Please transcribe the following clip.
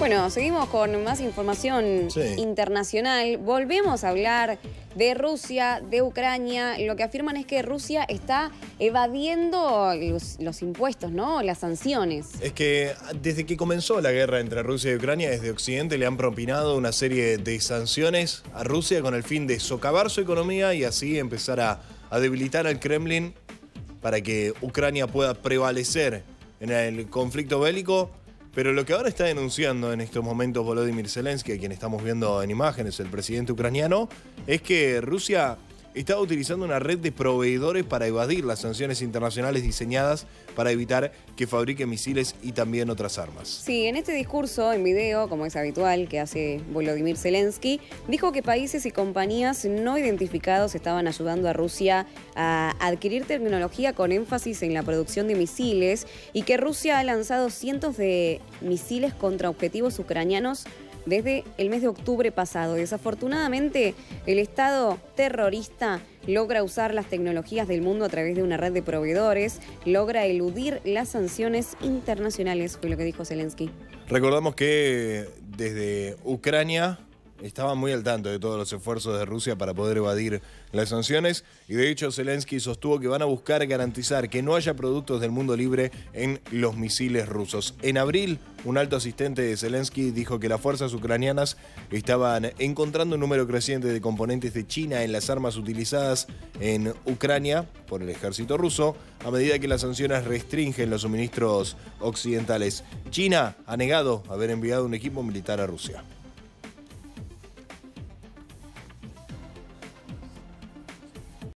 Bueno, seguimos con más información internacional. Volvemos a hablar de Rusia, de Ucrania. Lo que afirman es que Rusia está evadiendo los impuestos, ¿no? Las sanciones. Es que desde que comenzó la guerra entre Rusia y Ucrania, desde Occidente le han propinado una serie de sanciones a Rusia con el fin de socavar su economía y así empezar a debilitar al Kremlin para que Ucrania pueda prevalecer en el conflicto bélico. Pero lo que ahora está denunciando en estos momentos Volodímir Zelenski, a quien estamos viendo en imágenes, el presidente ucraniano, es que Rusia está utilizando una red de proveedores para evadir las sanciones internacionales diseñadas para evitar que fabrique misiles y también otras armas. Sí, en este discurso, en video, como es habitual, que hace Volodímir Zelenski, dijo que países y compañías no identificados estaban ayudando a Rusia a adquirir tecnología con énfasis en la producción de misiles y que Rusia ha lanzado cientos de misiles contra objetivos ucranianos desde el mes de octubre pasado. Desafortunadamente, el Estado terrorista logra usar las tecnologías del mundo a través de una red de proveedores, logra eludir las sanciones internacionales, fue lo que dijo Zelensky. Recordamos que desde Ucrania estaban muy al tanto de todos los esfuerzos de Rusia para poder evadir las sanciones y de hecho Zelensky sostuvo que van a buscar garantizar que no haya productos del mundo libre en los misiles rusos. En abril, un alto asistente de Zelensky dijo que las fuerzas ucranianas estaban encontrando un número creciente de componentes de China en las armas utilizadas en Ucrania por el ejército ruso a medida que las sanciones restringen los suministros occidentales. China ha negado haber enviado un equipo militar a Rusia.